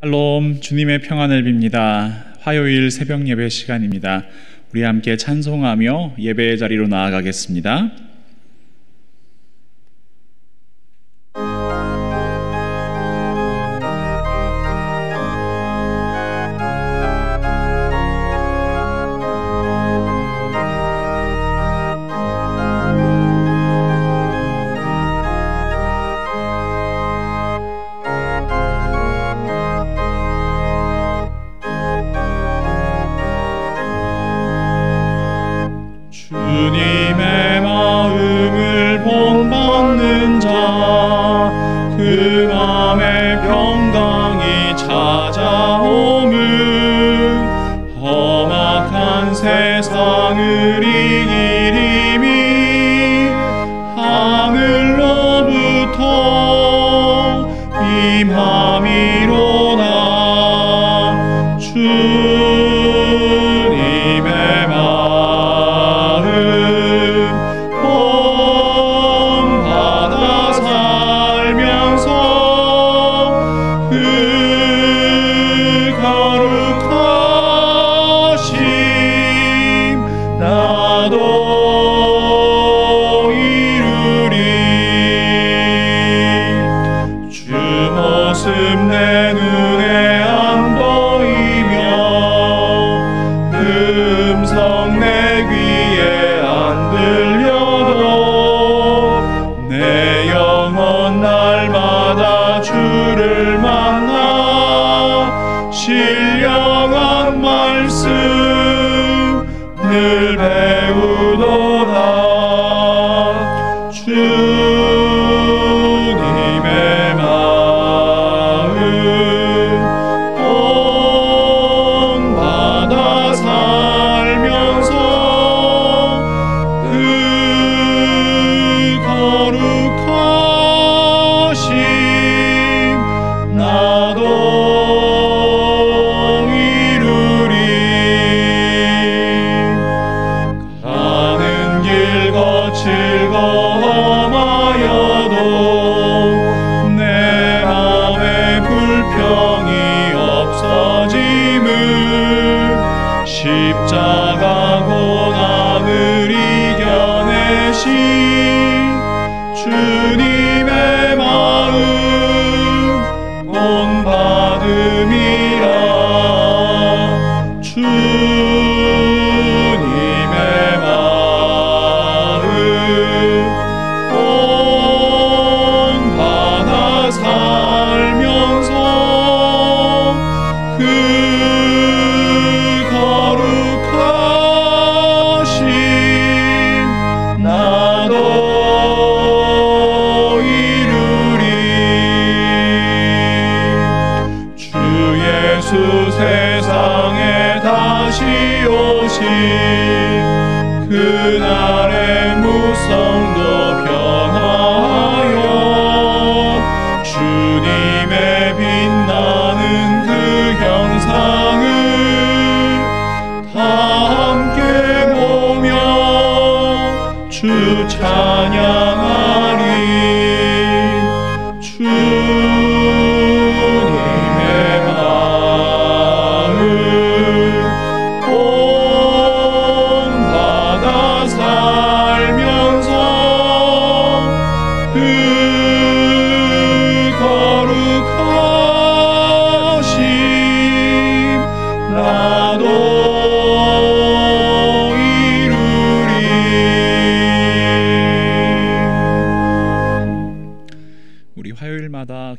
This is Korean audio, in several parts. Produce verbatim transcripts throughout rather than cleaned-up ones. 할롬, 주님의 평안을 빕니다. 화요일 새벽 예배 시간입니다. 우리 함께 찬송하며 예배의 자리로 나아가겠습니다.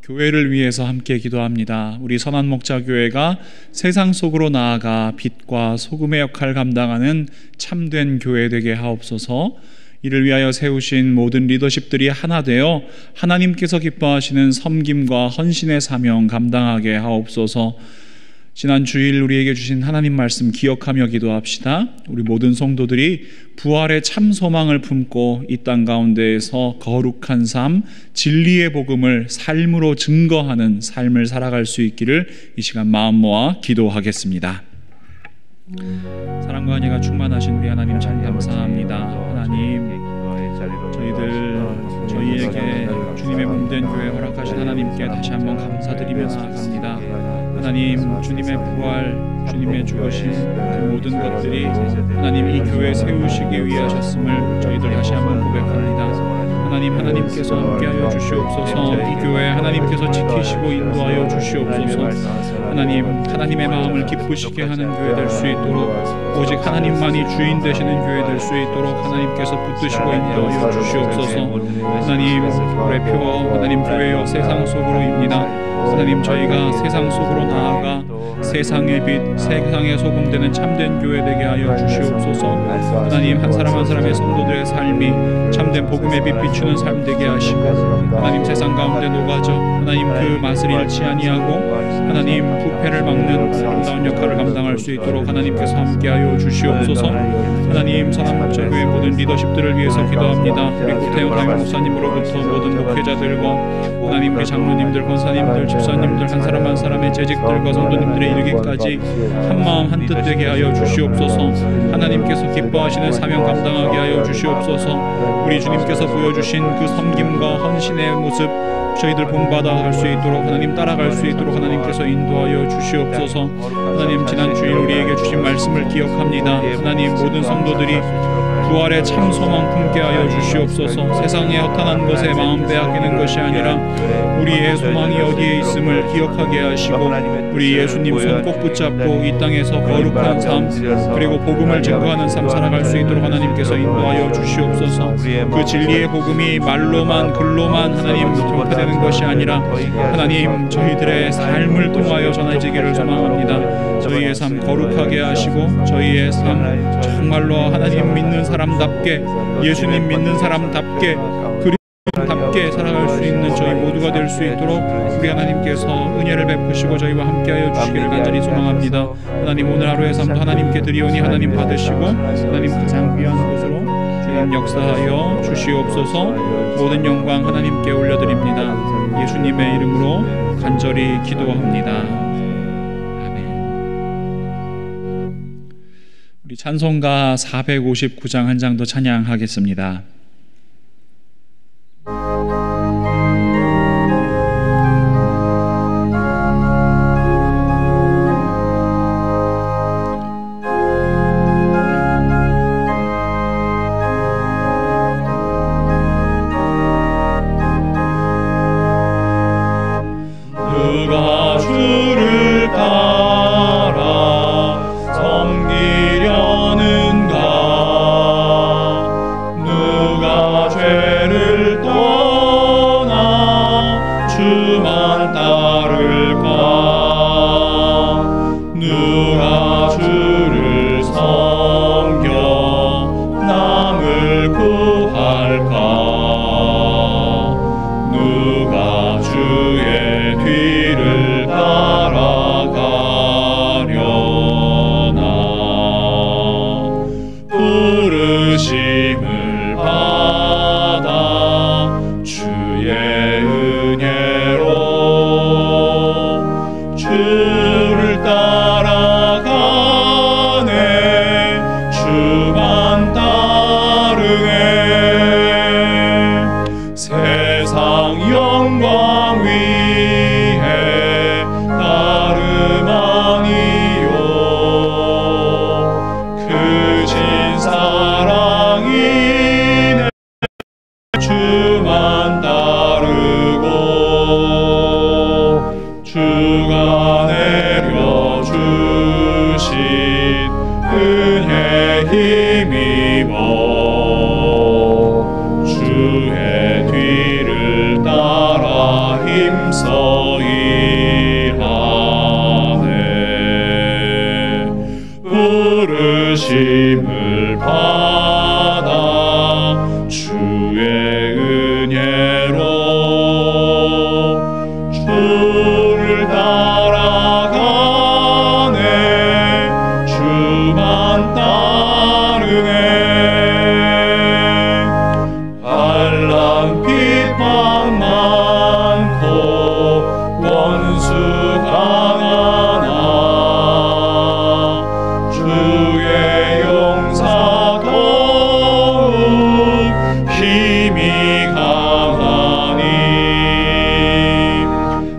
교회를 위해서 함께 기도합니다. 우리 선한 목자 교회가 세상 속으로 나아가 빛과 소금의 역할을 감당하는 참된 교회 되게 하옵소서. 이를 위하여 세우신 모든 리더십들이 하나 되어 하나님께서 기뻐하시는 섬김과 헌신의 사명 감당하게 하옵소서. 지난 주일 우리에게 주신 하나님 말씀 기억하며 기도합시다. 우리 모든 성도들이 부활의 참 소망을 품고 이 땅 가운데에서 거룩한 삶, 진리의 복음을 삶으로 증거하는 삶을 살아갈 수 있기를 이 시간 마음 모아 기도하겠습니다. 사랑과 은혜가 충만하신 우리 하나님 참 감사합니다. 하나님, 저희들 저희에게 주님의 몸된 교회 허락하신 하나님께 다시 한번 감사드리면서 나갑니다. 하나님, 주님의 부활, 주님의 죽으신 그 모든 것들이 하나님 이 교회 세우시기 위하셨음을 저희들 다시 한번 고백합니다. 하나님, 하나님께서 함께하여 주시옵소서. 이 교회 하나님께서 지키시고 인도하여 주시옵소서. 하나님, 하나님의 마음을 기쁘시게 하는 교회 될 수 있도록, 오직 하나님만이 주인 되시는 교회 될 수 있도록 하나님께서 붙드시고 인도하여 주시옵소서. 하나님, 우리의 표어 하나님 교회여 세상 속으로입니다. 하나님, 저희가 세상 속으로 나아가 세상의 빛, 세상의 소금 되는 참된 교회 되게 하여 주시옵소서. 하나님, 한 사람 한 사람의 성도들의 삶이 참된 복음의 빛 비추는 삶 되게 하시고, 하나님 세상 가운데 녹아져 하나님 그 맛을 잃지 아니하고 하나님 부패를 막는 아름다운 역할을 감당할 수 있도록 하나님께서 함께하여 주시옵소서. 하나님, 선한목자교회 모든 리더십들을 위해서 기도합니다. 우리 구태영 담임 목사님으로부터 모든 목회자들과 하나님 우리 장로님들, 권사님들, 집사님들, 한 사람 한 사람의 재직들과 성도님들의 이르기까지 한마음 한뜻 되게 하여 주시옵소서. 하나님께서 기뻐하시는 사명 감당하게 하여 주시옵소서. 우리 주님께서 보여주신 그 섬김과 헌신의 모습 저희들 본받아갈 수 있도록, 하나님 따라갈 수 있도록 하나님께서 인도하여 주시옵소서. 하나님, 지난 주일 우리에게 주신 말씀을 기억합니다. 하나님, 모든 성도들이 부활의 참 소망 품게 하여 주시옵소서. 세상의 허탄한 것에 마음 빼앗기는 것이 아니라 우리의 소망이 어디에 있음을 기억하게 하시고, 우리 예수님 손 꼭 붙잡고 이 땅에서 거룩한 삶, 그리고 복음을 증거하는 삶 살아갈 수 있도록 하나님께서 인도하여 주시옵소서. 그 진리의 복음이 말로만 글로만 하나님 전파되는 것이 아니라 하나님 저희들의 삶을 통하여 전해지기를 소망합니다. 저희의 삶 거룩하게 하시고, 저희의 삶 정말로 하나님 믿는 사람 사람답게, 예수님 믿는 사람답게, 그리스도인답게 살아갈 수 있는 저희 모두가 될 수 있도록 우리 하나님께서 은혜를 베푸시고 저희와 함께하여 주시기를 간절히 소망합니다. 하나님, 오늘 하루의 삶도 하나님께 드리오니 하나님 받으시고 하나님 가장 귀한 곳으로 주님 역사하여 주시옵소서. 모든 영광 하나님께 올려드립니다. 예수님의 이름으로 간절히 기도합니다. 우리 찬송가 사백오십구 장 한 장 더 찬양하겠습니다.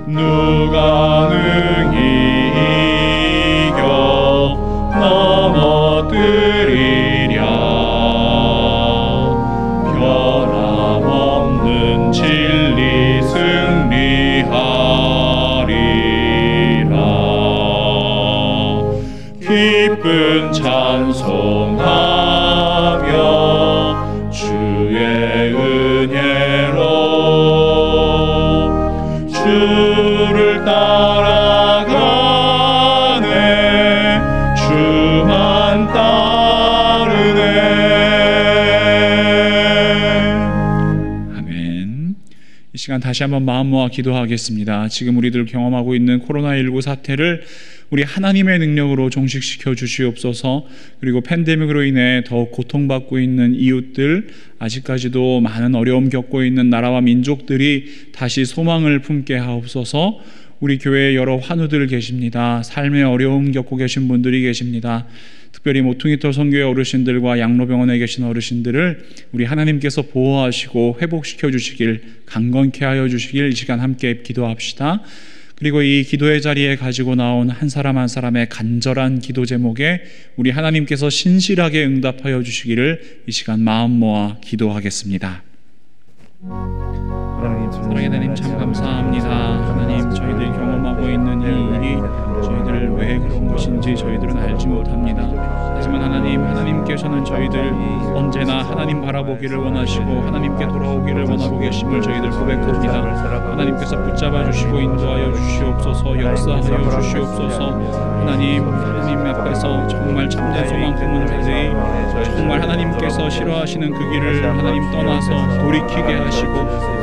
누가 능히 기쁜 찬송하며 주의 은혜로 주를 따라가네 주만 따르네. 아멘. 이 시간 다시 한번 마음 모아 기도하겠습니다. 지금 우리들 경험하고 있는 코로나십구 사태를 우리 하나님의 능력으로 종식시켜 주시옵소서. 그리고 팬데믹으로 인해 더욱 고통받고 있는 이웃들, 아직까지도 많은 어려움 겪고 있는 나라와 민족들이 다시 소망을 품게 하옵소서. 우리 교회에 여러 환우들 계십니다. 삶의 어려움 겪고 계신 분들이 계십니다. 특별히 모퉁이털 선교회 어르신들과 양로병원에 계신 어르신들을 우리 하나님께서 보호하시고 회복시켜 주시길, 강건케 하여 주시길 이 시간 함께 기도합시다. 그리고 이 기도의 자리에 가지고 나온 한 사람 한 사람의 간절한 기도 제목에 우리 하나님께서 신실하게 응답하여 주시기를 이 시간 마음 모아 기도하겠습니다. 사랑의 하나님, 참 감사합니다. 하나님, 저희들이 경험하고 있는 이 일이 저희들 왜 그런 것인지 저희들은 알지 못합니다. 하지만 하나님, 하나님께서는 저희들 언제나 하나님 바라보기를 원하시고 하나님께 돌아오기를 원하고 계심을 저희들 고백합니다. 하나님께서 붙잡아 주시고 인도하여 주시옵소서. 역사하여 주시옵소서. 하나님, 하나님 앞에서 정말 참된 소망 품은 자들이 정말 하나님께서 싫어하시는 그 길을 하나님 떠나서 돌이키게 하시고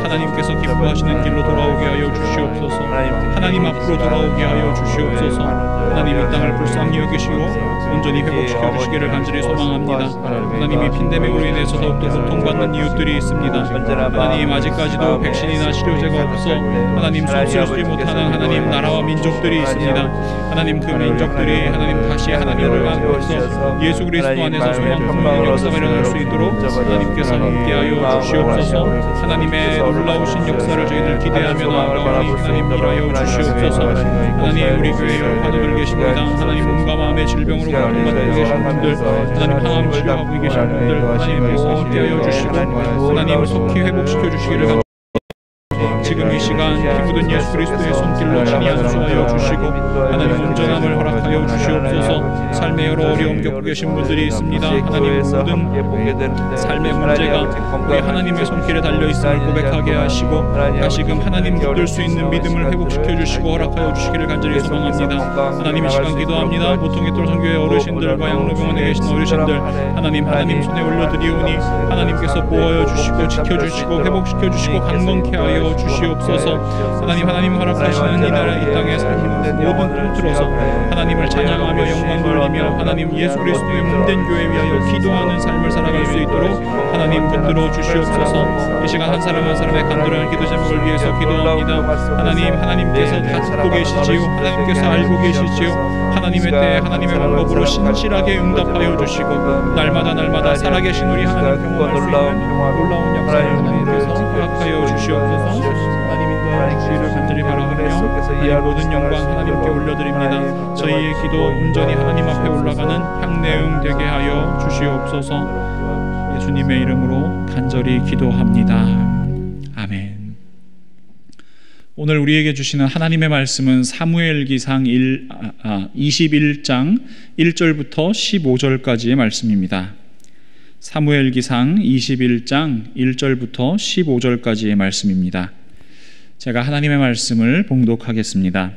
하나님께서 기뻐하시는 길로 돌아오게 하여 주시옵소서. 하나님 앞으로 돌아오게 하여 주시옵소서. 하나님, 이 땅을 불쌍히 여기시고 온전히 회복시켜 주시기를 간절히 소망합니다. 하나님이 핀데믹으로 인해서 더욱더 고통받는 이웃들이 있습니다. 하나님, 아직까지도 백신이나 치료제가 없어 하나님 손쓸지 못하는 하나님 나라와 민족들이 있습니다. 하나님, 그 민족들이 하나님 다시 하나님을 만나서 예수 그리스도 안에서 소망하는 역사가 일어날 수 있도록 하나님께서 함께하여 주시옵소서. 하나님의 놀라우신 역사를 저희들 기대하며 나아가오니 하나님 일하여 주시옵소서. 하나님, 우리 교회에 환우들 계십니다. 하나님, 몸과 마음의 질병으로 고통받는 계신 분들, 하나님 항암 치료하고 계신 분들, 하나님 보호하여 주시고 하나님 속히 회복시켜 주시기를 감. 지금 이 시간 기쁘던 예수 그리스도의 손길로 친히 안수하여 주시고 하나님 온전함을 허락하여 주시옵소서. 삶의 여러 어려움 겪고 계신 분들이 있습니다. 하나님, 모든 삶의 문제가 우리 하나님의 손길에 달려있음을 고백하게 하시고 다시금 하나님 믿을 수 있는 믿음을 회복시켜 주시고 허락하여 주시기를 간절히 소망합니다. 하나님, 이 시간 기도합니다. 모퉁이돌 선교회 어르신들과 양로병원에 계신 어르신들, 하나님 하나님 손에 올려드리오니 하나님께서 보호하여 주시고 지켜주시고 회복시켜 주시고 강건케 하여 주시옵소서. 하나님, 하나님 허락하시는 이 나라 이 땅에 삶을 모든 통틀어서 하나님을 찬양하며 영광 돌리며 하나님 예수 그리스도의 몸된 교회 위하여 기도하는 삶을 살아갈 수 있도록 하나님 붙들어 주시옵소서. 이 시간 한 사람 한 사람의 간절한 기도 제목을 위해서 기도합니다. 하나님, 하나님께서 다 듣고 계시지요. 하나님께서 알고 계시지요. 하나님의 때에 하나님의 방법으로 신실하게 응답하여 주시고 날마다 날마다 살아계신 우리 하나님 경험할 수 있는 놀라운 역사를 하나님께서 허락하여 주시옵소서. 하나님, 인도하여 주시기를 간절히 바라보며 하나님 모든 영광 하나님께 올려드립니다. 저희의 기도 온전히 하나님 앞에 올라가는 향내음 되게 하여 주시옵소서. 예수님의 이름으로 간절히 기도합니다. 아멘. 오늘 우리에게 주시는 하나님의 말씀은 사무엘기상 이십일 장 일 절부터 십오 절까지의 말씀입니다. 사무엘기상 이십일 장 일 절부터 십오 절까지의 말씀입니다. 제가 하나님의 말씀을 봉독하겠습니다.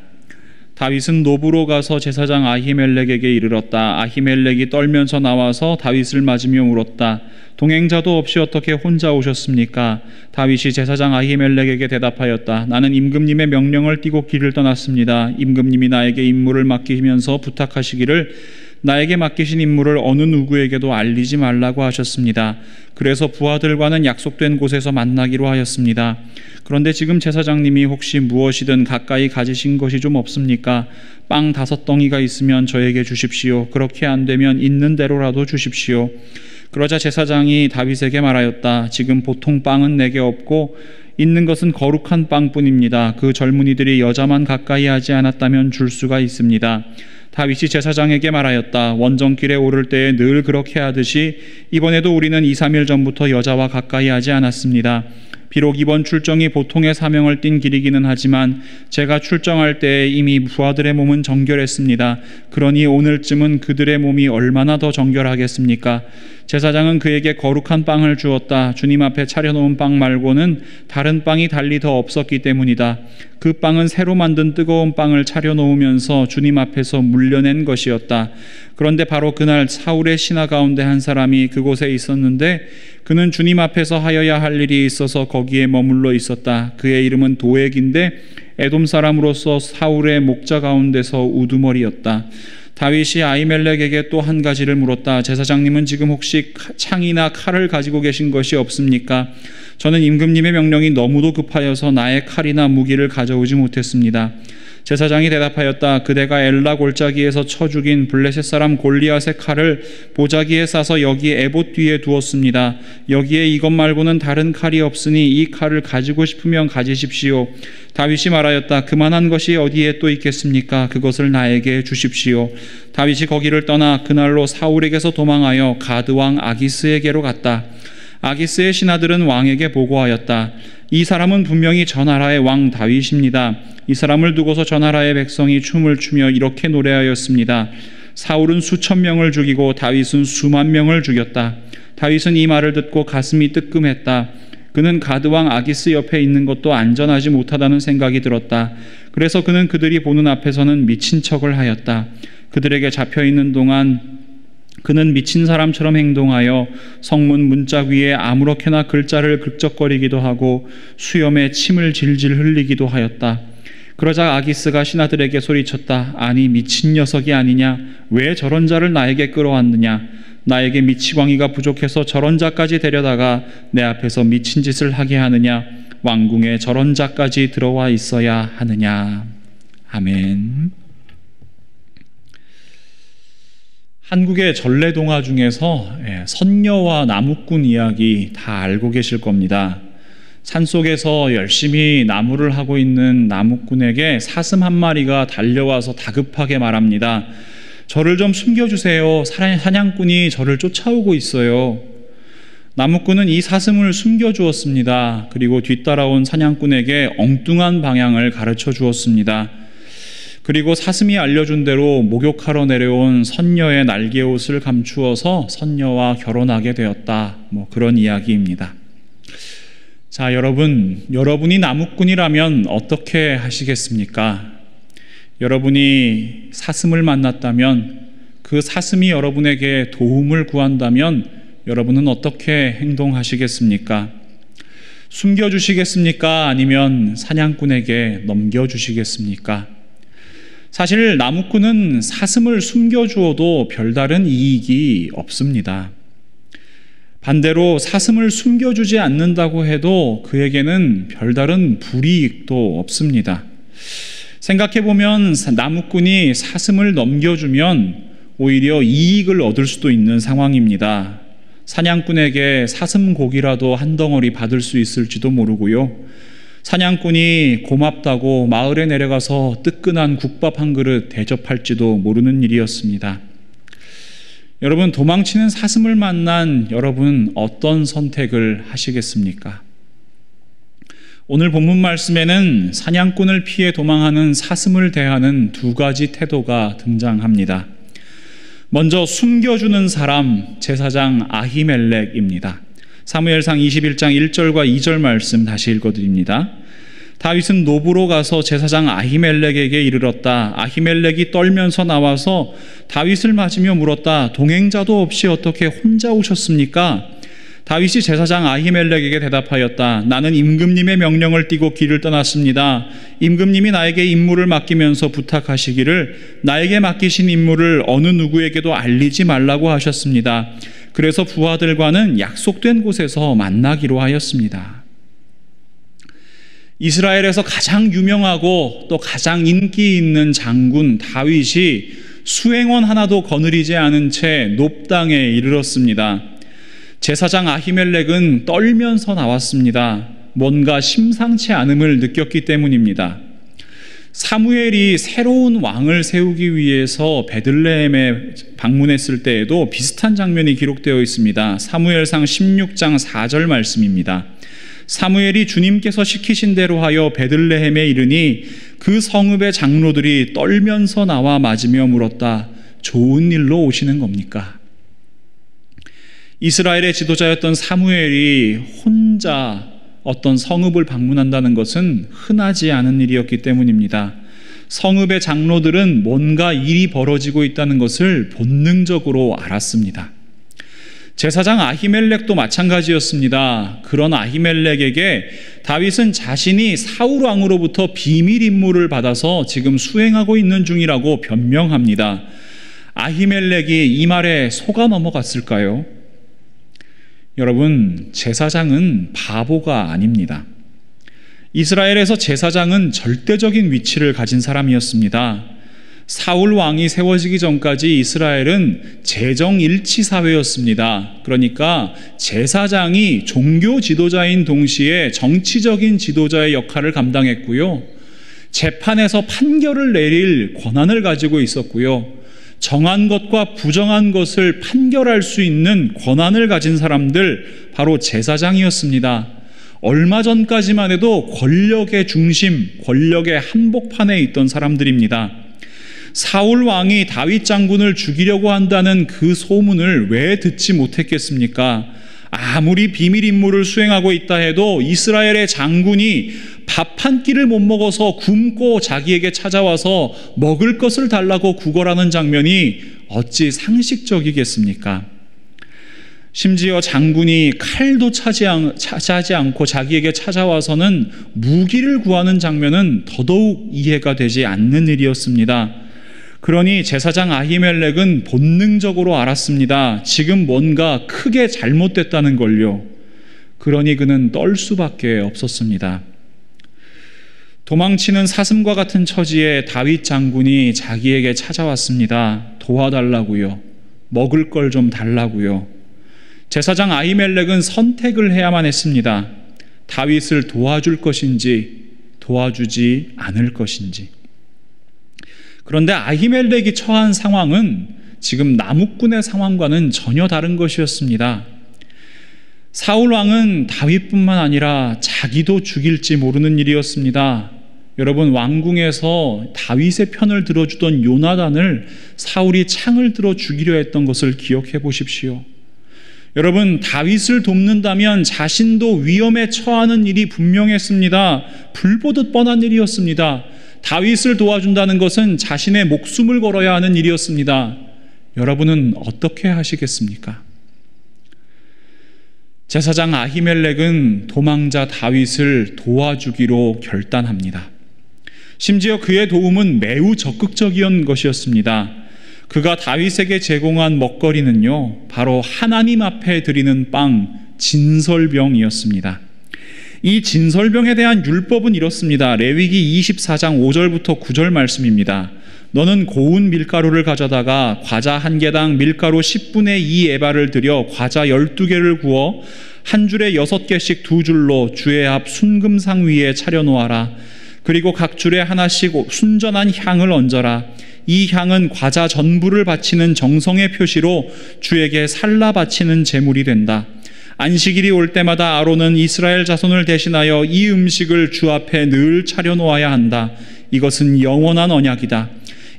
다윗은 노브로 가서 제사장 아히멜렉에게 이르렀다. 아히멜렉이 떨면서 나와서 다윗을 맞으며 울었다. 동행자도 없이 어떻게 혼자 오셨습니까? 다윗이 제사장 아히멜렉에게 대답하였다. 나는 임금님의 명령을 띠고 길을 떠났습니다. 임금님이 나에게 임무를 맡기면서 부탁하시기를 나에게 맡기신 임무를 어느 누구에게도 알리지 말라고 하셨습니다. 그래서 부하들과는 약속된 곳에서 만나기로 하였습니다. 그런데 지금 제사장님이 혹시 무엇이든 가까이 가지신 것이 좀 없습니까? 빵 다섯 덩이가 있으면 저에게 주십시오. 그렇게 안 되면 있는 대로라도 주십시오. 그러자 제사장이 다윗에게 말하였다. 지금 보통 빵은 내게 없고 있는 것은 거룩한 빵뿐입니다. 그 젊은이들이 여자만 가까이 하지 않았다면 줄 수가 있습니다. 다윗이 제사장에게 말하였다. 원정길에 오를 때에 늘 그렇게 하듯이 이번에도 우리는 이, 삼 일 전부터 여자와 가까이 하지 않았습니다. 비록 이번 출정이 보통의 사명을 띤 길이기는 하지만 제가 출정할 때에 이미 부하들의 몸은 정결했습니다. 그러니 오늘쯤은 그들의 몸이 얼마나 더 정결하겠습니까? 제사장은 그에게 거룩한 빵을 주었다. 주님 앞에 차려놓은 빵 말고는 다른 빵이 달리 더 없었기 때문이다. 그 빵은 새로 만든 뜨거운 빵을 차려놓으면서 주님 앞에서 물려낸 것이었다. 그런데 바로 그날 사울의 신하 가운데 한 사람이 그곳에 있었는데 그는 주님 앞에서 하여야 할 일이 있어서 거기에 머물러 있었다. 그의 이름은 도액인데 에돔 사람으로서 사울의 목자 가운데서 우두머리였다. 다윗이 아히멜렉에게 또 한 가지를 물었다. 제사장님은 지금 혹시 창이나 칼을 가지고 계신 것이 없습니까? 저는 임금님의 명령이 너무도 급하여서 나의 칼이나 무기를 가져오지 못했습니다. 제사장이 대답하였다. 그대가 엘라 골짜기에서 쳐 죽인 블레셋 사람 골리앗의 칼을 보자기에 싸서 여기 에봇 뒤에 두었습니다. 여기에 이것 말고는 다른 칼이 없으니 이 칼을 가지고 싶으면 가지십시오. 다윗이 말하였다. 그만한 것이 어디에 또 있겠습니까? 그것을 나에게 주십시오. 다윗이 거기를 떠나 그날로 사울에게서 도망하여 가드왕 아기스에게로 갔다. 아기스의 신하들은 왕에게 보고하였다. 이 사람은 분명히 저 나라의 왕 다윗입니다. 이 사람을 두고서 저 나라의 백성이 춤을 추며 이렇게 노래하였습니다. 사울은 수천 명을 죽이고 다윗은 수만 명을 죽였다. 다윗은 이 말을 듣고 가슴이 뜨끔했다. 그는 가드왕 아기스 옆에 있는 것도 안전하지 못하다는 생각이 들었다. 그래서 그는 그들이 보는 앞에서는 미친 척을 하였다. 그들에게 잡혀있는 동안 그는 미친 사람처럼 행동하여 성문 문짝 위에 아무렇게나 글자를 긁적거리기도 하고 수염에 침을 질질 흘리기도 하였다. 그러자 아기스가 신하들에게 소리쳤다. 아니, 미친 녀석이 아니냐? 왜 저런 자를 나에게 끌어왔느냐? 나에게 미치광이가 부족해서 저런 자까지 데려다가 내 앞에서 미친 짓을 하게 하느냐? 왕궁에 저런 자까지 들어와 있어야 하느냐? 아멘. 한국의 전래동화 중에서 선녀와 나무꾼 이야기 다 알고 계실 겁니다. 산속에서 열심히 나무를 하고 있는 나무꾼에게 사슴 한 마리가 달려와서 다급하게 말합니다. 저를 좀 숨겨주세요. 사냥꾼이 저를 쫓아오고 있어요. 나무꾼은 이 사슴을 숨겨주었습니다. 그리고 뒤따라온 사냥꾼에게 엉뚱한 방향을 가르쳐 주었습니다. 그리고 사슴이 알려준 대로 목욕하러 내려온 선녀의 날개옷을 감추어서 선녀와 결혼하게 되었다. 뭐 그런 이야기입니다. 자, 여러분, 여러분이 나무꾼이라면 어떻게 하시겠습니까? 여러분이 사슴을 만났다면, 그 사슴이 여러분에게 도움을 구한다면 여러분은 어떻게 행동하시겠습니까? 숨겨주시겠습니까? 아니면 사냥꾼에게 넘겨주시겠습니까? 사실 나무꾼은 사슴을 숨겨주어도 별다른 이익이 없습니다. 반대로 사슴을 숨겨주지 않는다고 해도 그에게는 별다른 불이익도 없습니다. 생각해보면 나무꾼이 사슴을 넘겨주면 오히려 이익을 얻을 수도 있는 상황입니다. 사냥꾼에게 사슴 고기라도 한 덩어리 받을 수 있을지도 모르고요. 사냥꾼이 고맙다고 마을에 내려가서 뜨끈한 국밥 한 그릇 대접할지도 모르는 일이었습니다. 여러분, 도망치는 사슴을 만난 여러분, 어떤 선택을 하시겠습니까? 오늘 본문 말씀에는 사냥꾼을 피해 도망하는 사슴을 대하는 두 가지 태도가 등장합니다. 먼저 숨겨주는 사람, 제사장 아히멜렉입니다. 사무엘상 이십일 장 일 절과 이 절 말씀 다시 읽어드립니다. 다윗은 노부로 가서 제사장 아히멜렉에게 이르렀다. 아히멜렉이 떨면서 나와서 다윗을 맞으며 물었다. 동행자도 없이 어떻게 혼자 오셨습니까? 다윗이 제사장 아히멜렉에게 대답하였다. 나는 임금님의 명령을 띠고 길을 떠났습니다. 임금님이 나에게 임무를 맡기면서 부탁하시기를 나에게 맡기신 임무를 어느 누구에게도 알리지 말라고 하셨습니다. 그래서 부하들과는 약속된 곳에서 만나기로 하였습니다. 이스라엘에서 가장 유명하고 또 가장 인기 있는 장군 다윗이 수행원 하나도 거느리지 않은 채 놉당에 이르렀습니다. 제사장 아히멜렉은 떨면서 나왔습니다. 뭔가 심상치 않음을 느꼈기 때문입니다. 사무엘이 새로운 왕을 세우기 위해서 베들레헴에 방문했을 때에도 비슷한 장면이 기록되어 있습니다. 사무엘상 십육 장 사 절 말씀입니다. 사무엘이 주님께서 시키신 대로 하여 베들레헴에 이르니 그 성읍의 장로들이 떨면서 나와 맞으며 물었다. 좋은 일로 오시는 겁니까? 이스라엘의 지도자였던 사무엘이 혼자 어떤 성읍을 방문한다는 것은 흔하지 않은 일이었기 때문입니다. 성읍의 장로들은 뭔가 일이 벌어지고 있다는 것을 본능적으로 알았습니다. 제사장 아히멜렉도 마찬가지였습니다. 그런 아히멜렉에게 다윗은 자신이 사울 왕으로부터 비밀 임무를 받아서 지금 수행하고 있는 중이라고 변명합니다. 아히멜렉이 이 말에 속아 넘어갔을까요? 여러분, 제사장은 바보가 아닙니다. 이스라엘에서 제사장은 절대적인 위치를 가진 사람이었습니다. 사울 왕이 세워지기 전까지 이스라엘은 재정일치 사회였습니다. 그러니까 제사장이 종교 지도자인 동시에 정치적인 지도자의 역할을 감당했고요. 재판에서 판결을 내릴 권한을 가지고 있었고요. 정한 것과 부정한 것을 판결할 수 있는 권한을 가진 사람들, 바로 제사장이었습니다. 얼마 전까지만 해도 권력의 중심, 권력의 한복판에 있던 사람들입니다. 사울 왕이 다윗 장군을 죽이려고 한다는 그 소문을 왜 듣지 못했겠습니까? 아무리 비밀 임무를 수행하고 있다 해도 이스라엘의 장군이 밥 한 끼를 못 먹어서 굶고 자기에게 찾아와서 먹을 것을 달라고 구걸하는 장면이 어찌 상식적이겠습니까? 심지어 장군이 칼도 차지하지 않고 자기에게 찾아와서는 무기를 구하는 장면은 더더욱 이해가 되지 않는 일이었습니다. 그러니 제사장 아히멜렉은 본능적으로 알았습니다. 지금 뭔가 크게 잘못됐다는 걸요. 그러니 그는 떨 수밖에 없었습니다. 도망치는 사슴과 같은 처지에 다윗 장군이 자기에게 찾아왔습니다. 도와달라고요. 먹을 걸 좀 달라고요. 제사장 아히멜렉은 선택을 해야만 했습니다. 다윗을 도와줄 것인지 도와주지 않을 것인지. 그런데 아히멜렉이 처한 상황은 지금 나무꾼의 상황과는 전혀 다른 것이었습니다. 사울 왕은 다윗뿐만 아니라 자기도 죽일지 모르는 일이었습니다. 여러분, 왕궁에서 다윗의 편을 들어주던 요나단을 사울이 창을 들어 죽이려 했던 것을 기억해 보십시오. 여러분, 다윗을 돕는다면 자신도 위험에 처하는 일이 분명했습니다. 불보듯 뻔한 일이었습니다. 다윗을 도와준다는 것은 자신의 목숨을 걸어야 하는 일이었습니다. 여러분은 어떻게 하시겠습니까? 제사장 아히멜렉은 도망자 다윗을 도와주기로 결단합니다. 심지어 그의 도움은 매우 적극적인 것이었습니다. 그가 다윗에게 제공한 먹거리는요, 바로 하나님 앞에 드리는 빵, 진설병이었습니다. 이 진설병에 대한 율법은 이렇습니다. 레위기 이십사 장 오 절부터 구 절 말씀입니다. 너는 고운 밀가루를 가져다가 과자 한 개당 밀가루 십분의 이 에바를 들여 과자 열두 개를 구워 한 줄에 여섯 개씩 두 줄로 주의 앞 순금상 위에 차려놓아라. 그리고 각 줄에 하나씩 순전한 향을 얹어라. 이 향은 과자 전부를 바치는 정성의 표시로 주에게 살라 바치는 제물이 된다. 안식일이 올 때마다 아론은 이스라엘 자손을 대신하여 이 음식을 주 앞에 늘 차려놓아야 한다. 이것은 영원한 언약이다.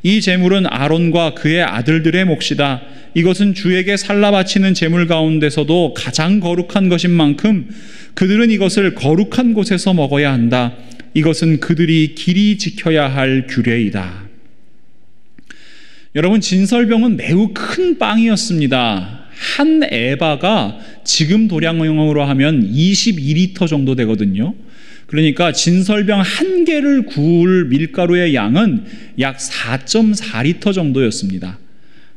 이 제물은 아론과 그의 아들들의 몫이다. 이것은 주에게 살라 바치는 제물 가운데서도 가장 거룩한 것인 만큼 그들은 이것을 거룩한 곳에서 먹어야 한다. 이것은 그들이 길이 지켜야 할 규례이다. 여러분, 진설병은 매우 큰 빵이었습니다. 한 에바가 지금 도량형으로 하면 이십이 리터 정도 되거든요. 그러니까 진설병 한 개를 구울 밀가루의 양은 약 사 점 사 리터 정도였습니다.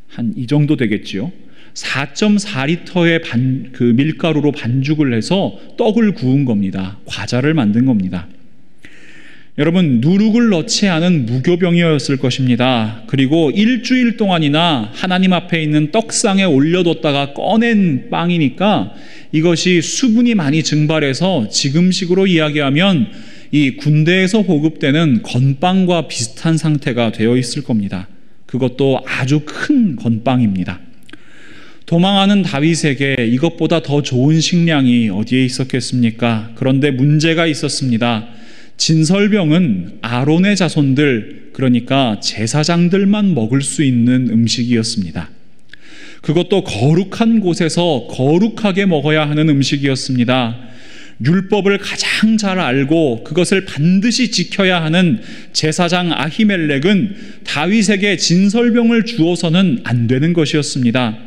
한 이 정도 되겠지요. 사 점 사 리터의 반, 그 밀가루로 반죽을 해서 떡을 구운 겁니다. 과자를 만든 겁니다. 여러분, 누룩을 넣지 않은 무교병이었을 것입니다. 그리고 일주일 동안이나 하나님 앞에 있는 떡상에 올려뒀다가 꺼낸 빵이니까 이것이 수분이 많이 증발해서 지금식으로 이야기하면 이 군대에서 보급되는 건빵과 비슷한 상태가 되어 있을 겁니다. 그것도 아주 큰 건빵입니다. 도망하는 다윗에게 이것보다 더 좋은 식량이 어디에 있었겠습니까? 그런데 문제가 있었습니다. 진설병은 아론의 자손들, 그러니까 제사장들만 먹을 수 있는 음식이었습니다. 그것도 거룩한 곳에서 거룩하게 먹어야 하는 음식이었습니다. 율법을 가장 잘 알고 그것을 반드시 지켜야 하는 제사장 아히멜렉은 다윗에게 진설병을 주어서는 안 되는 것이었습니다.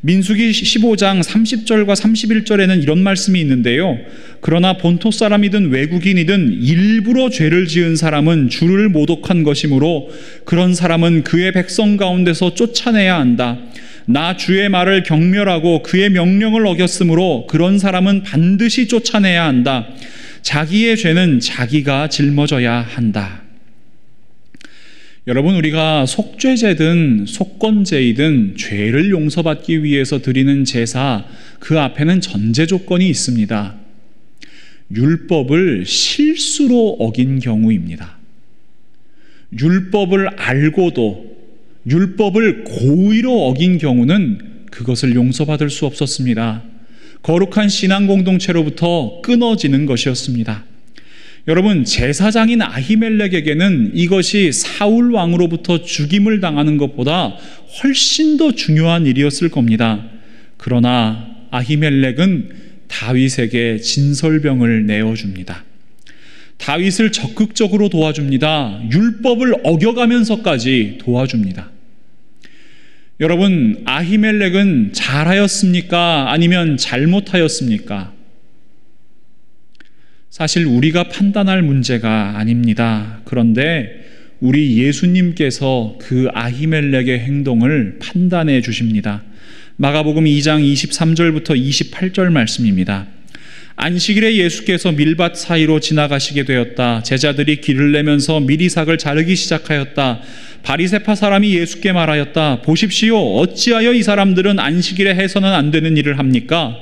민수기 십오 장 삼십 절과 삼십일 절에는 이런 말씀이 있는데요. 그러나 본토 사람이든 외국인이든 일부러 죄를 지은 사람은 주를 모독한 것이므로 그런 사람은 그의 백성 가운데서 쫓아내야 한다. 나 주의 말을 경멸하고 그의 명령을 어겼으므로 그런 사람은 반드시 쫓아내야 한다. 자기의 죄는 자기가 짊어져야 한다. 여러분, 우리가 속죄제든 속건제이든 죄를 용서받기 위해서 드리는 제사, 그 앞에는 전제 조건이 있습니다. 율법을 실수로 어긴 경우입니다. 율법을 알고도 율법을 고의로 어긴 경우는 그것을 용서받을 수 없었습니다. 거룩한 신앙 공동체로부터 끊어지는 것이었습니다. 여러분, 제사장인 아히멜렉에게는 이것이 사울 왕으로부터 죽임을 당하는 것보다 훨씬 더 중요한 일이었을 겁니다. 그러나 아히멜렉은 다윗에게 진설병을 내어줍니다. 다윗을 적극적으로 도와줍니다. 율법을 어겨가면서까지 도와줍니다. 여러분, 아히멜렉은 잘하였습니까? 아니면 잘못하였습니까? 사실 우리가 판단할 문제가 아닙니다. 그런데 우리 예수님께서 그 아히멜렉의 행동을 판단해 주십니다. 마가복음 이 장 이십삼 절부터 이십팔 절 말씀입니다. 안식일에 예수께서 밀밭 사이로 지나가시게 되었다. 제자들이 길을 내면서 밀이삭을 자르기 시작하였다. 바리새파 사람이 예수께 말하였다. 보십시오, 어찌하여 이 사람들은 안식일에 해서는 안 되는 일을 합니까?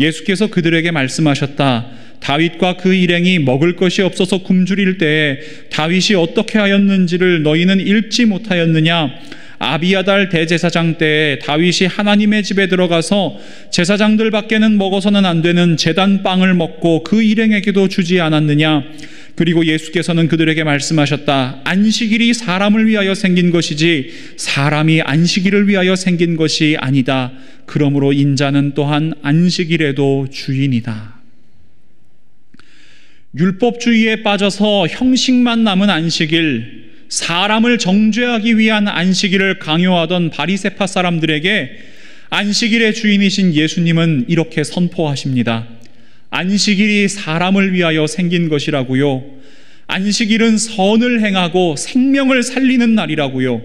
예수께서 그들에게 말씀하셨다. 다윗과 그 일행이 먹을 것이 없어서 굶주릴 때에 다윗이 어떻게 하였는지를 너희는 읽지 못하였느냐? 아비아달 대제사장 때에 다윗이 하나님의 집에 들어가서 제사장들 밖에는 먹어서는 안 되는 제단빵을 먹고 그 일행에게도 주지 않았느냐? 그리고 예수께서는 그들에게 말씀하셨다. 안식일이 사람을 위하여 생긴 것이지 사람이 안식일을 위하여 생긴 것이 아니다. 그러므로 인자는 또한 안식일에도 주인이다. 율법주의에 빠져서 형식만 남은 안식일, 사람을 정죄하기 위한 안식일을 강요하던 바리새파 사람들에게 안식일의 주인이신 예수님은 이렇게 선포하십니다. 안식일이 사람을 위하여 생긴 것이라고요. 안식일은 선을 행하고 생명을 살리는 날이라고요.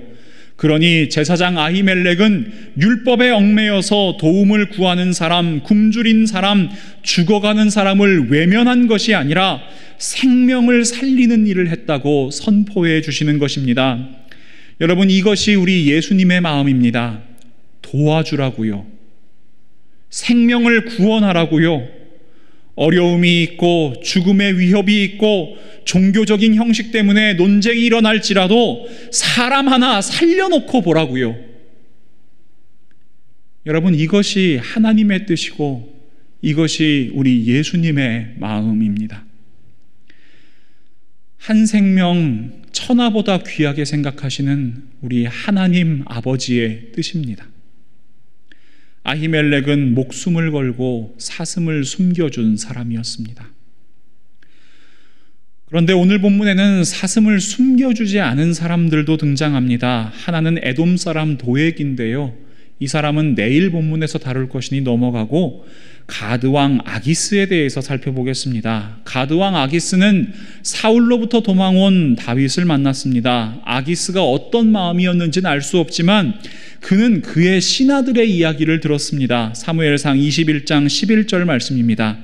그러니 제사장 아히멜렉은 율법에 얽매여서 도움을 구하는 사람, 굶주린 사람, 죽어가는 사람을 외면한 것이 아니라 생명을 살리는 일을 했다고 선포해 주시는 것입니다. 여러분, 이것이 우리 예수님의 마음입니다. 도와주라고요. 생명을 구원하라고요. 어려움이 있고 죽음의 위협이 있고 종교적인 형식 때문에 논쟁이 일어날지라도 사람 하나 살려놓고 보라고요. 여러분, 이것이 하나님의 뜻이고 이것이 우리 예수님의 마음입니다. 한 생명 천하보다 귀하게 생각하시는 우리 하나님 아버지의 뜻입니다. 아히멜렉은 목숨을 걸고 사슴을 숨겨준 사람이었습니다. 그런데 오늘 본문에는 사슴을 숨겨주지 않은 사람들도 등장합니다. 하나는 에돔 사람 도액인데요. 이 사람은 내일 본문에서 다룰 것이니 넘어가고 가드왕 아기스에 대해서 살펴보겠습니다. 가드왕 아기스는 사울로부터 도망온 다윗을 만났습니다. 아기스가 어떤 마음이었는지는 알 수 없지만 그는 그의 신하들의 이야기를 들었습니다. 사무엘상 이십일 장 십일 절 말씀입니다.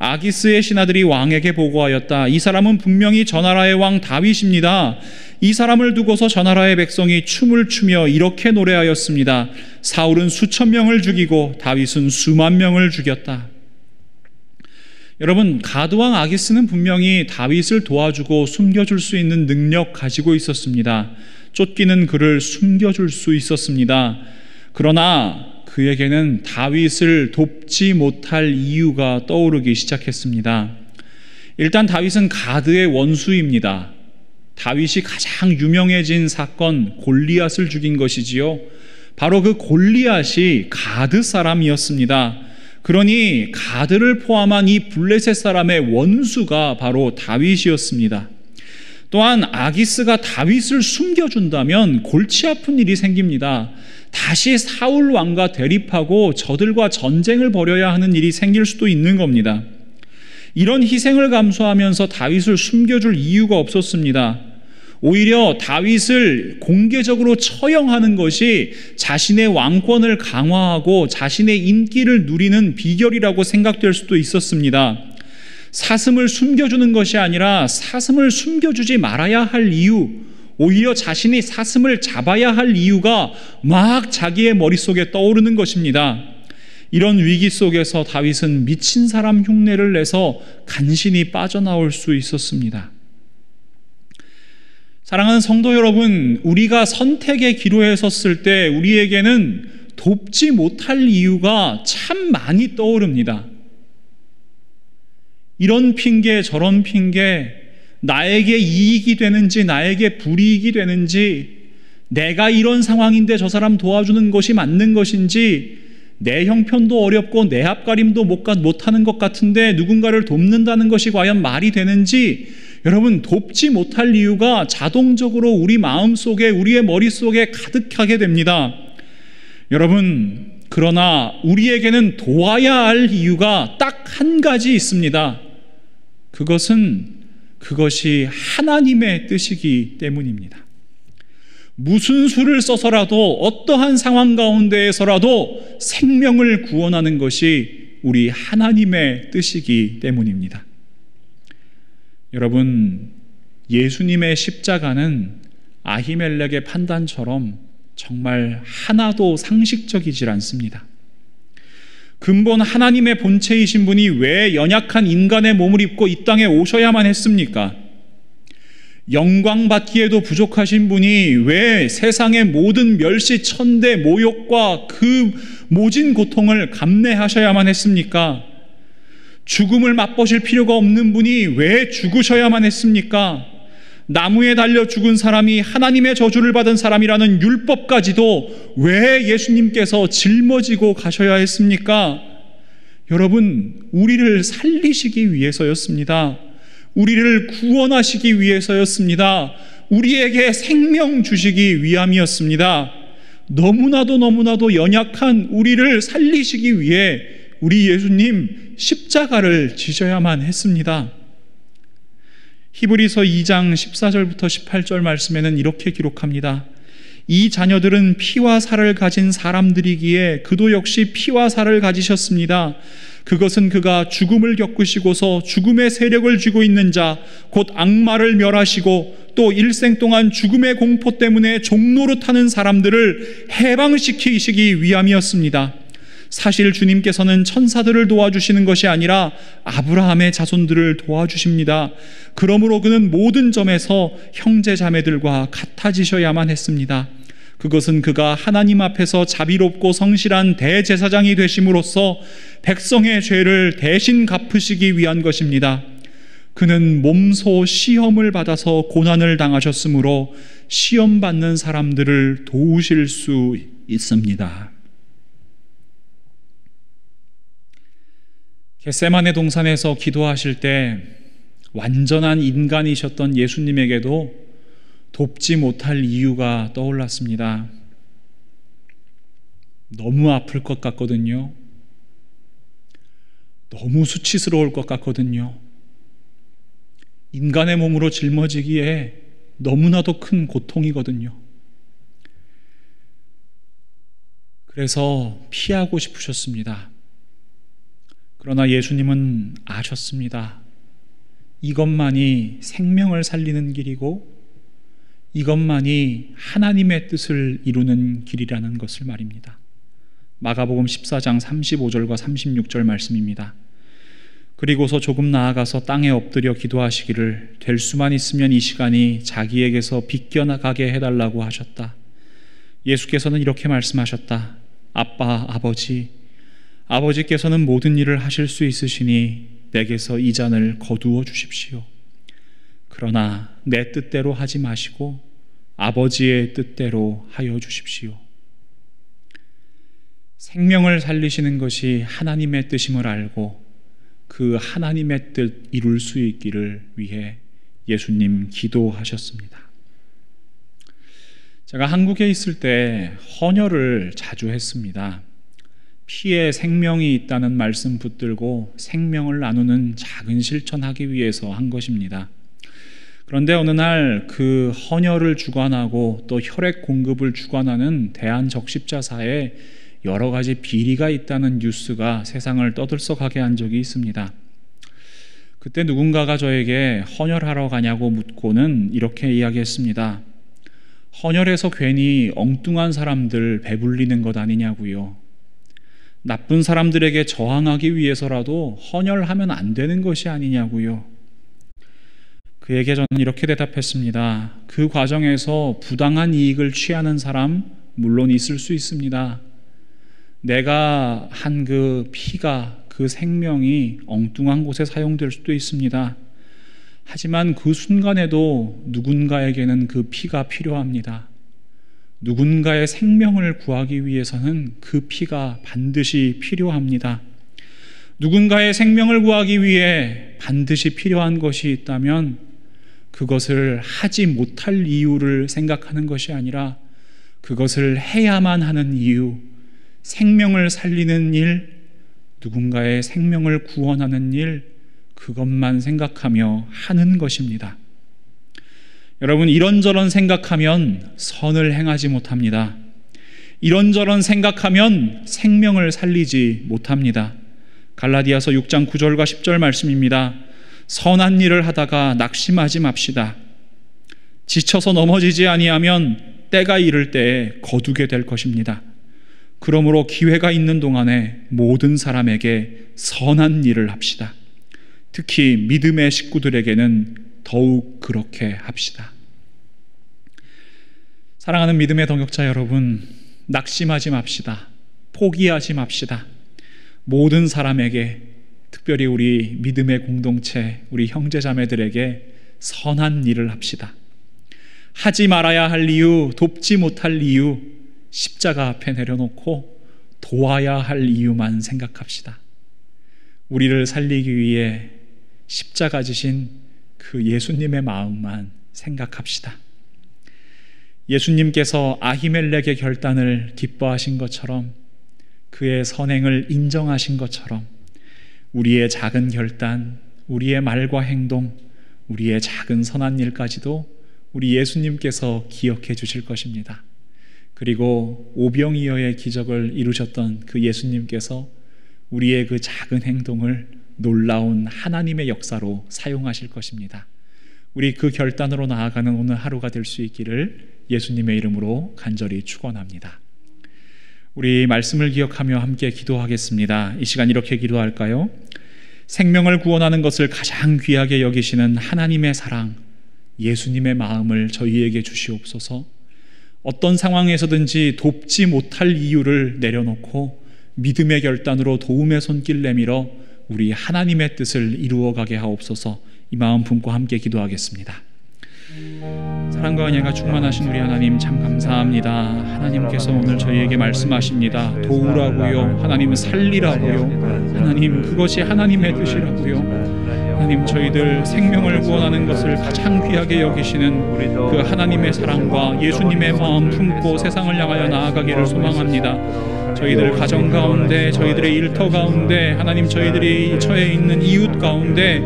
아기스의 신하들이 왕에게 보고하였다. 이 사람은 분명히 저 나라의 왕 다윗입니다. 이 사람을 두고서 저 나라의 백성이 춤을 추며 이렇게 노래하였습니다. 사울은 수천 명을 죽이고 다윗은 수만 명을 죽였다. 여러분, 가드왕 아기스는 분명히 다윗을 도와주고 숨겨줄 수 있는 능력 가지고 있었습니다. 쫓기는 그를 숨겨줄 수 있었습니다. 그러나 그에게는 다윗을 돕지 못할 이유가 떠오르기 시작했습니다. 일단 다윗은 가드의 원수입니다. 다윗이 가장 유명해진 사건 골리앗을 죽인 것이지요. 바로 그 골리앗이 가드 사람이었습니다. 그러니 가드를 포함한 이 블레셋 사람의 원수가 바로 다윗이었습니다. 또한 아기스가 다윗을 숨겨준다면 골치 아픈 일이 생깁니다. 다시 사울 왕과 대립하고 저들과 전쟁을 벌여야 하는 일이 생길 수도 있는 겁니다. 이런 희생을 감수하면서 다윗을 숨겨줄 이유가 없었습니다. 오히려 다윗을 공개적으로 처형하는 것이 자신의 왕권을 강화하고 자신의 인기를 누리는 비결이라고 생각될 수도 있었습니다. 사슴을 숨겨주는 것이 아니라 사슴을 숨겨주지 말아야 할 이유, 오히려 자신이 사슴을 잡아야 할 이유가 막 자기의 머릿속에 떠오르는 것입니다. 이런 위기 속에서 다윗은 미친 사람 흉내를 내서 간신히 빠져나올 수 있었습니다. 사랑하는 성도 여러분, 우리가 선택의 기로에 섰을 때 우리에게는 돕지 못할 이유가 참 많이 떠오릅니다. 이런 핑계 저런 핑계, 나에게 이익이 되는지 나에게 불이익이 되는지, 내가 이런 상황인데 저 사람 도와주는 것이 맞는 것인지, 내 형편도 어렵고 내 앞가림도 못하는 것 같은데 누군가를 돕는다는 것이 과연 말이 되는지, 여러분 돕지 못할 이유가 자동적으로 우리 마음속에 우리의 머릿속에 가득하게 됩니다. 여러분, 그러나 우리에게는 도와야 할 이유가 딱 한 가지 있습니다. 그것은 그것이 하나님의 뜻이기 때문입니다. 무슨 수를 써서라도 어떠한 상황 가운데에서라도 생명을 구원하는 것이 우리 하나님의 뜻이기 때문입니다. 여러분, 예수님의 십자가는 아히멜렉의 판단처럼 정말 하나도 상식적이질 않습니다. 근본 하나님의 본체이신 분이 왜 연약한 인간의 몸을 입고 이 땅에 오셔야만 했습니까? 영광 받기에도 부족하신 분이 왜 세상의 모든 멸시, 천대, 모욕과 그 모진 고통을 감내하셔야만 했습니까? 죽음을 맛보실 필요가 없는 분이 왜 죽으셔야만 했습니까? 나무에 달려 죽은 사람이 하나님의 저주를 받은 사람이라는 율법까지도 왜 예수님께서 짊어지고 가셔야 했습니까? 여러분, 우리를 살리시기 위해서였습니다. 우리를 구원하시기 위해서였습니다. 우리에게 생명 주시기 위함이었습니다. 너무나도 너무나도 연약한 우리를 살리시기 위해 우리 예수님 십자가를 지셔야만 했습니다. 히브리서 이 장 십사 절부터 십팔 절 말씀에는 이렇게 기록합니다. 이 자녀들은 피와 살을 가진 사람들이기에 그도 역시 피와 살을 가지셨습니다. 그것은 그가 죽음을 겪으시고서 죽음의 세력을 쥐고 있는 자, 곧 악마를 멸하시고 또 일생 동안 죽음의 공포 때문에 종노릇 하는 사람들을 해방시키시기 위함이었습니다. 사실 주님께서는 천사들을 도와주시는 것이 아니라 아브라함의 자손들을 도와주십니다. 그러므로 그는 모든 점에서 형제 자매들과 같아지셔야만 했습니다. 그것은 그가 하나님 앞에서 자비롭고 성실한 대제사장이 되심으로써 백성의 죄를 대신 갚으시기 위한 것입니다. 그는 몸소 시험을 받아서 고난을 당하셨으므로 시험받는 사람들을 도우실 수 있습니다. 겟세마네 동산에서 기도하실 때 완전한 인간이셨던 예수님에게도 돕지 못할 이유가 떠올랐습니다. 너무 아플 것 같거든요. 너무 수치스러울 것 같거든요. 인간의 몸으로 짊어지기에 너무나도 큰 고통이거든요. 그래서 피하고 싶으셨습니다. 그러나 예수님은 아셨습니다. 이것만이 생명을 살리는 길이고 이것만이 하나님의 뜻을 이루는 길이라는 것을 말입니다. 마가복음 십사 장 삼십오 절과 삼십육 절 말씀입니다. 그리고서 조금 나아가서 땅에 엎드려 기도하시기를 될 수만 있으면 이 시간이 자기에게서 비껴나가게 해달라고 하셨다. 예수께서는 이렇게 말씀하셨다. 아빠, 아버지, 아버지께서는 모든 일을 하실 수 있으시니 내게서 이 잔을 거두어 주십시오. 그러나 내 뜻대로 하지 마시고 아버지의 뜻대로 하여 주십시오. 생명을 살리시는 것이 하나님의 뜻임을 알고 그 하나님의 뜻 이룰 수 있기를 위해 예수님 기도하셨습니다. 제가 한국에 있을 때 헌혈을 자주 했습니다. 피에 생명이 있다는 말씀 붙들고 생명을 나누는 작은 실천하기 위해서 한 것입니다. 그런데 어느 날 그 헌혈을 주관하고 또 혈액 공급을 주관하는 대한적십자사에 여러 가지 비리가 있다는 뉴스가 세상을 떠들썩하게 한 적이 있습니다. 그때 누군가가 저에게 헌혈하러 가냐고 묻고는 이렇게 이야기했습니다. 헌혈해서 괜히 엉뚱한 사람들 배불리는 것 아니냐고요. 나쁜 사람들에게 저항하기 위해서라도 헌혈하면 안 되는 것이 아니냐고요. 그에게 저는 이렇게 대답했습니다. 그 과정에서 부당한 이익을 취하는 사람 물론 있을 수 있습니다. 내가 한 그 피가, 그 생명이 엉뚱한 곳에 사용될 수도 있습니다. 하지만 그 순간에도 누군가에게는 그 피가 필요합니다. 누군가의 생명을 구하기 위해서는 그 피가 반드시 필요합니다. 누군가의 생명을 구하기 위해 반드시 필요한 것이 있다면 그것을 하지 못할 이유를 생각하는 것이 아니라 그것을 해야만 하는 이유, 생명을 살리는 일, 누군가의 생명을 구원하는 일, 그것만 생각하며 하는 것입니다. 여러분, 이런저런 생각하면 선을 행하지 못합니다. 이런저런 생각하면 생명을 살리지 못합니다. 갈라디아서 육 장 구 절과 십 절 말씀입니다. 선한 일을 하다가 낙심하지 맙시다. 지쳐서 넘어지지 아니하면 때가 이를 때에 거두게 될 것입니다. 그러므로 기회가 있는 동안에 모든 사람에게 선한 일을 합시다. 특히 믿음의 식구들에게는 더욱 그렇게 합시다. 사랑하는 믿음의 동역자 여러분, 낙심하지 맙시다. 포기하지 맙시다. 모든 사람에게, 특별히 우리 믿음의 공동체, 우리 형제자매들에게 선한 일을 합시다. 하지 말아야 할 이유, 돕지 못할 이유, 십자가 앞에 내려놓고 도와야 할 이유만 생각합시다. 우리를 살리기 위해 십자가 지신 그 예수님의 마음만 생각합시다. 예수님께서 아히멜렉의 결단을 기뻐하신 것처럼, 그의 선행을 인정하신 것처럼 우리의 작은 결단, 우리의 말과 행동, 우리의 작은 선한 일까지도 우리 예수님께서 기억해 주실 것입니다. 그리고 오병이어의 기적을 이루셨던 그 예수님께서 우리의 그 작은 행동을 놀라운 하나님의 역사로 사용하실 것입니다. 우리 그 결단으로 나아가는 오늘 하루가 될 수 있기를 예수님의 이름으로 간절히 축원합니다. 우리 말씀을 기억하며 함께 기도하겠습니다. 이 시간 이렇게 기도할까요? 생명을 구원하는 것을 가장 귀하게 여기시는 하나님의 사랑, 예수님의 마음을 저희에게 주시옵소서. 어떤 상황에서든지 돕지 못할 이유를 내려놓고 믿음의 결단으로 도움의 손길 내밀어 우리 하나님의 뜻을 이루어가게 하옵소서. 이 마음 품고 함께 기도하겠습니다. 사랑과 은혜가 충만하신 우리 하나님, 참 감사합니다. 하나님께서 오늘 저희에게 말씀하십니다. 도우라고요, 하나님 살리라고요, 하나님 그것이 하나님의 뜻이라고요. 하나님, 저희들 생명을 구원하는 것을 가장 귀하게 여기시는 그 하나님의 사랑과 예수님의 마음 품고 세상을 향하여 나아가기를 소망합니다. 저희들 가정 가운데, 저희들의 일터 가운데, 하나님 저희들이 처해 있는 이웃 가운데,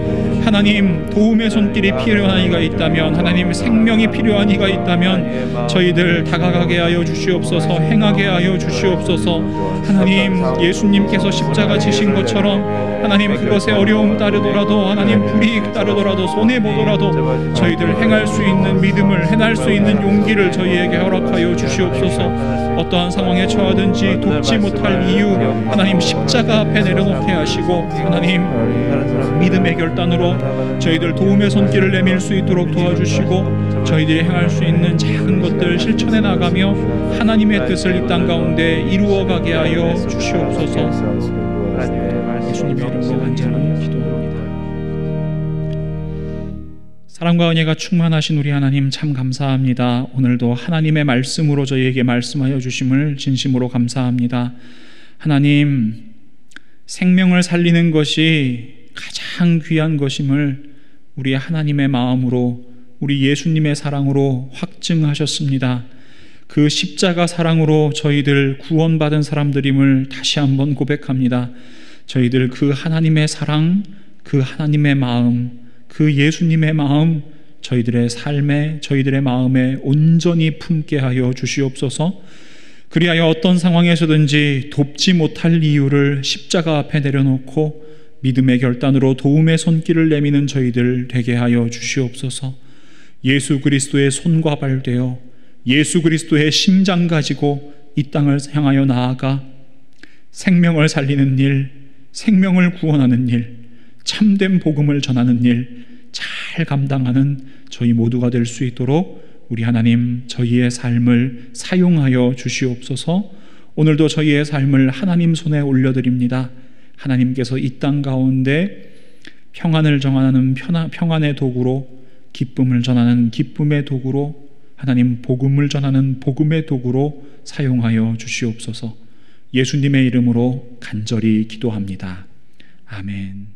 하나님 도움의 손길이 필요한 이가 있다면, 하나님 생명이 필요한 이가 있다면 저희들 다가가게 하여 주시옵소서. 행하게 하여 주시옵소서. 하나님, 예수님께서 십자가 지신 것처럼 하나님 그것에 어려움 따르더라도, 하나님 불이익 따르더라도, 손해보더라도 저희들 행할 수 있는 믿음을, 해낼 수 있는 용기를 저희에게 허락하여 주시옵소서. 어떠한 상황에 처하든지 돕 받지 못할 이유, 하나님 십자가 앞에 내려놓게 하시고, 하나님 믿음의 결단으로 저희들 도움의 손길을 내밀 수 있도록 도와주시고, 저희들이 행할 수 있는 작은 것들 실천해 나가며 하나님의 뜻을 이 땅 가운데 이루어가게 하여 주시옵소서. 예수님의 이름으로 간절히 기도합니다. 사랑과 은혜가 충만하신 우리 하나님, 참 감사합니다. 오늘도 하나님의 말씀으로 저희에게 말씀하여 주심을 진심으로 감사합니다. 하나님, 생명을 살리는 것이 가장 귀한 것임을 우리 하나님의 마음으로, 우리 예수님의 사랑으로 확증하셨습니다. 그 십자가 사랑으로 저희들 구원받은 사람들임을 다시 한번 고백합니다. 저희들 그 하나님의 사랑, 그 하나님의 마음, 그 예수님의 마음, 저희들의 삶에, 저희들의 마음에 온전히 품게 하여 주시옵소서. 그리하여 어떤 상황에서든지 돕지 못할 이유를 십자가 앞에 내려놓고 믿음의 결단으로 도움의 손길을 내미는 저희들 되게 하여 주시옵소서. 예수 그리스도의 손과 발되어 예수 그리스도의 심장 가지고 이 땅을 향하여 나아가 생명을 살리는 일, 생명을 구원하는 일, 참된 복음을 전하는 일 잘 감당하는 저희 모두가 될 수 있도록 우리 하나님, 저희의 삶을 사용하여 주시옵소서. 오늘도 저희의 삶을 하나님 손에 올려드립니다. 하나님께서 이 땅 가운데 평안을 정하는 평안의 도구로, 기쁨을 전하는 기쁨의 도구로, 하나님 복음을 전하는 복음의 도구로 사용하여 주시옵소서. 예수님의 이름으로 간절히 기도합니다. 아멘.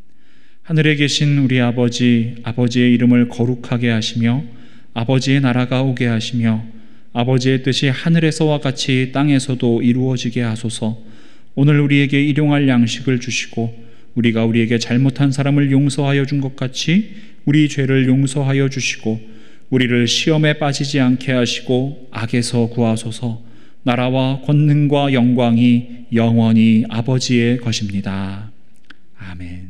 하늘에 계신 우리 아버지, 아버지의 이름을 거룩하게 하시며 아버지의 나라가 오게 하시며 아버지의 뜻이 하늘에서와 같이 땅에서도 이루어지게 하소서. 오늘 우리에게 일용할 양식을 주시고 우리가 우리에게 잘못한 사람을 용서하여 준 것 같이 우리 죄를 용서하여 주시고 우리를 시험에 빠지지 않게 하시고 악에서 구하소서. 나라와 권능과 영광이 영원히 아버지의 것입니다. 아멘.